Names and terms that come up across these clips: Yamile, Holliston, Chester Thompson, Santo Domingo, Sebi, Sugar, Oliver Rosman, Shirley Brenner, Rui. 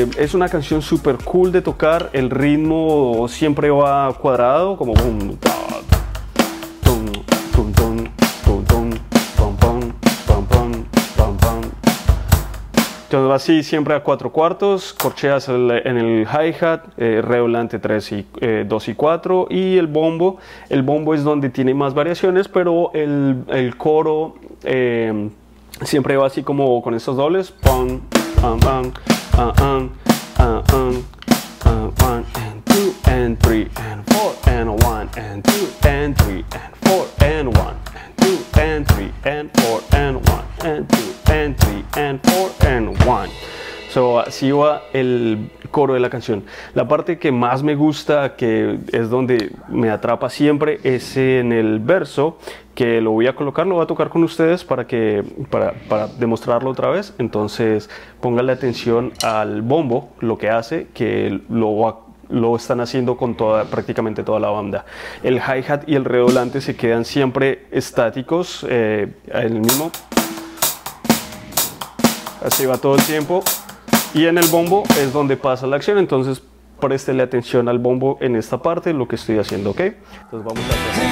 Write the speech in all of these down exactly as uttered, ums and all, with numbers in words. Eh, es una canción súper cool de tocar, el ritmo siempre va cuadrado, como boom, tum, tum, tum, tum, pam, pam, pam, pam, pam, pam. Entonces va así siempre a cuatro cuartos, corcheas en el hi-hat, eh, re volante tres y eh, dos y cuatro, y el bombo. El bombo es donde tiene más variaciones, pero el, el coro eh, siempre va así como con estos dobles, pam, pam, pam, pam, pam, pam, pam. Uh, one and two and three and four and one and two and three and four and one and two and three and four and one and two and three and four and one. So, así va el coro de la canción. La parte que más me gusta, que es donde me atrapa siempre, es en el verso, que lo voy a colocar, lo voy a tocar con ustedes para, que, para, para demostrarlo otra vez. Entonces pónganle atención al bombo, lo que hace, que lo, lo están haciendo con toda, prácticamente toda la banda. El hi-hat y el redoblante se quedan siempre estáticos, eh, en el mismo. Así va todo el tiempo. Y en el bombo es donde pasa la acción, entonces préstele atención al bombo en esta parte, lo que estoy haciendo, ¿ok? Entonces vamos a hacer.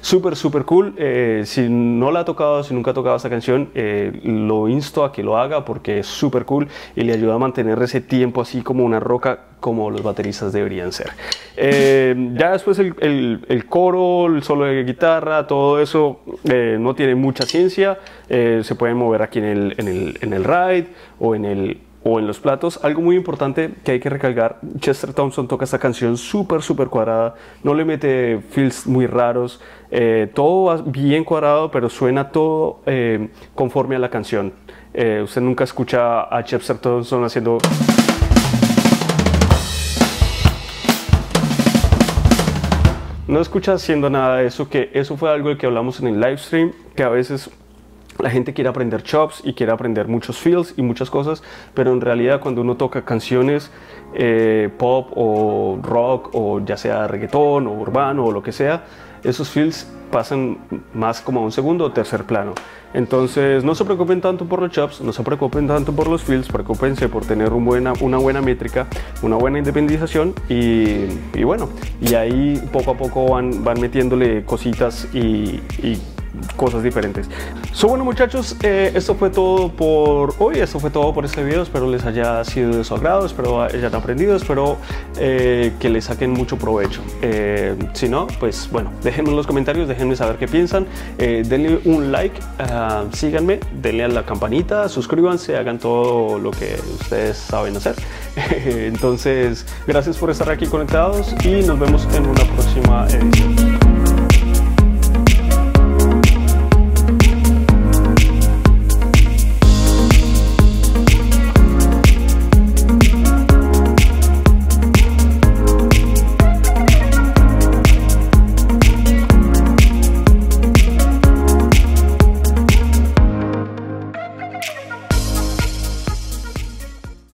Súper, súper cool. Eh, si no la ha tocado, si nunca ha tocado esta canción, eh, lo insto a que lo haga porque es súper cool y le ayuda a mantener ese tiempo así como una roca, como los bateristas deberían ser. Eh, ya después el, el, el coro, el solo de guitarra, todo eso eh, no tiene mucha ciencia. Eh, se pueden mover aquí en el, en el, en el ride o en el... o en los platos. Algo muy importante que hay que recalcar: Chester Thompson toca esta canción súper súper cuadrada, no le mete feels muy raros, eh, todo va bien cuadrado, pero suena todo eh, conforme a la canción. Eh, usted nunca escucha a Chester Thompson haciendo no escucha haciendo nada de eso, que eso fue algo de que hablamos en el live stream, que a veces la gente quiere aprender chops y quiere aprender muchos feels y muchas cosas, pero en realidad cuando uno toca canciones eh, pop o rock, o ya sea reggaetón o urbano o lo que sea, esos feels pasan más como a un segundo o tercer plano. Entonces no se preocupen tanto por los chops, no se preocupen tanto por los feels, preocupense por tener un buena, una buena métrica, una buena independización y, y bueno, y ahí poco a poco van, van metiéndole cositas y, y cosas diferentes. So, bueno muchachos, eh, esto fue todo por hoy, esto fue todo por este video, espero les haya sido de su agrado, espero hayan aprendido, espero eh, que les saquen mucho provecho. Eh, si no, pues bueno, déjenme en los comentarios, déjenme saber qué piensan, eh, denle un like, uh, síganme, denle a la campanita, suscríbanse, hagan todo lo que ustedes saben hacer. Entonces, gracias por estar aquí conectados y nos vemos en una próxima edición.